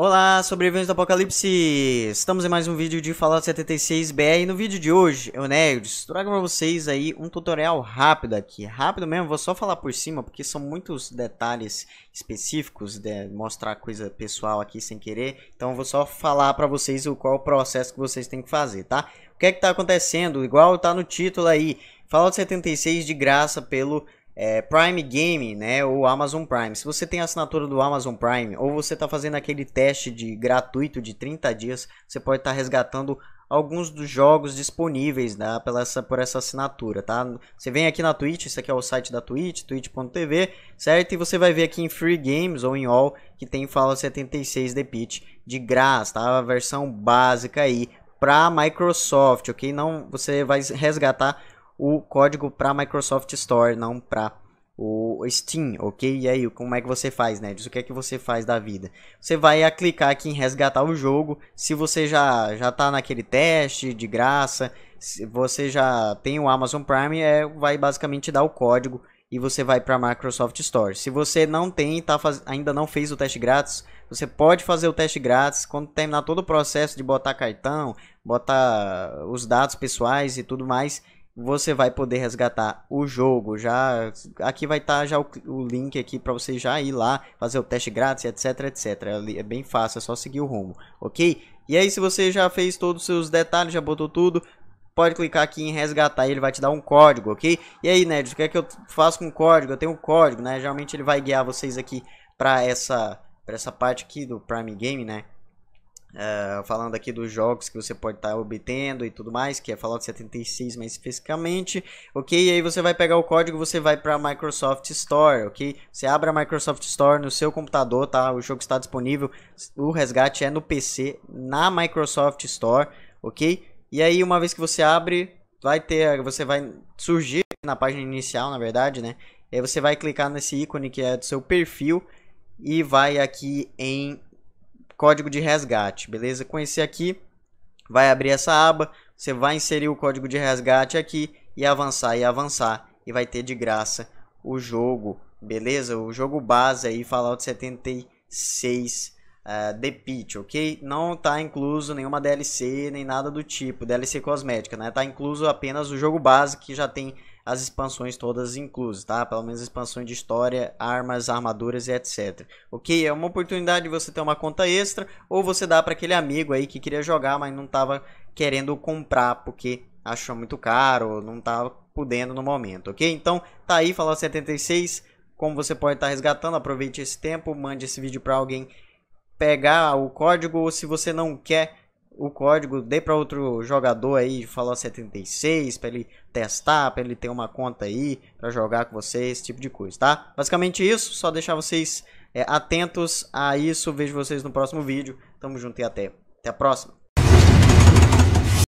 Olá, sobreviventes do Apocalipse! Estamos em mais um vídeo de Fallout 76 BR e no vídeo de hoje, eu, Neyris, trago pra vocês aí um tutorial rápido aqui. Rápido mesmo, vou só falar por cima, porque são muitos detalhes específicos, de mostrar coisa pessoal aqui sem querer. Então eu vou só falar pra vocês qual é o processo que vocês têm que fazer, tá? O que é que tá acontecendo? Igual tá no título aí, Fallout 76 de graça pelo... Prime Gaming, né, ou Amazon Prime. Se você tem a assinatura do Amazon Prime ou você está fazendo aquele teste de gratuito de 30 dias, você pode estar resgatando alguns dos jogos disponíveis, né, por essa assinatura, tá? Você vem aqui na Twitch, esse aqui é o site da Twitch, twitch.tv, certo? E você vai ver aqui em Free Games ou em All que tem Fallout 76 The Pitch de graça, tá? A versão básica aí para Microsoft, ok? Não, você vai resgatar o código para Microsoft Store, não para o Steam, ok? E aí, como é que você faz, né? Diz o que é que você faz da vida. Você vai clicar aqui em resgatar o jogo. Se você já tá naquele teste de graça, se você já tem o Amazon Prime, vai basicamente dar o código e você vai para Microsoft Store. Se você não tem, ainda não fez o teste grátis, você pode fazer o teste grátis quando terminar todo o processo de botar cartão, botar os dados pessoais e tudo mais. Você vai poder resgatar o jogo. Já aqui vai estar já o link aqui para você já ir lá fazer o teste grátis, etc, etc. É bem fácil, é só seguir o rumo, ok? E aí, se você já fez todos os seus detalhes, já botou tudo, pode clicar aqui em resgatar e ele vai te dar um código, ok? E aí, Nerd, o que é que eu faço com o código? Eu tenho um código, né? Geralmente ele vai guiar vocês aqui para essa parte aqui do Prime Game, né? Falando aqui dos jogos que você pode estar obtendo e tudo mais, que é Fallout 76 mais especificamente, ok? E aí você vai pegar o código, você vai para Microsoft Store, ok? Você abre a Microsoft Store no seu computador, tá? O jogo está disponível, o resgate é no PC, na Microsoft Store, ok? E aí, uma vez que você abre, você vai surgir na página inicial, na verdade, né? E aí você vai clicar nesse ícone que é do seu perfil e vai aqui em código de resgate, beleza? Conhecer aqui, vai abrir essa aba, você vai inserir o código de resgate aqui e avançar, e vai ter de graça o jogo, beleza? O jogo base aí, Fallout 76 The Pitch, ok? Não tá incluso nenhuma DLC, nem nada do tipo, DLC cosmética, né? Tá incluso apenas o jogo base, que já tem as expansões todas inclusas, tá? Pelo menos expansões de história, armas, armaduras e etc. Ok? É uma oportunidade de você ter uma conta extra, ou você dá para aquele amigo aí que queria jogar, mas não tava querendo comprar porque achou muito caro, ou não tava podendo no momento, ok? Então, tá aí, Fallout 76, como você pode estar resgatando, aproveite esse tempo, mande esse vídeo para alguém pegar o código, ou se você não quer o código, dê para outro jogador aí de Fallout 76, para ele testar, para ele ter uma conta aí para jogar com você, esse tipo de coisa, tá? Basicamente isso, só deixar vocês atentos a isso. Vejo vocês no próximo vídeo, tamo junto e até a próxima.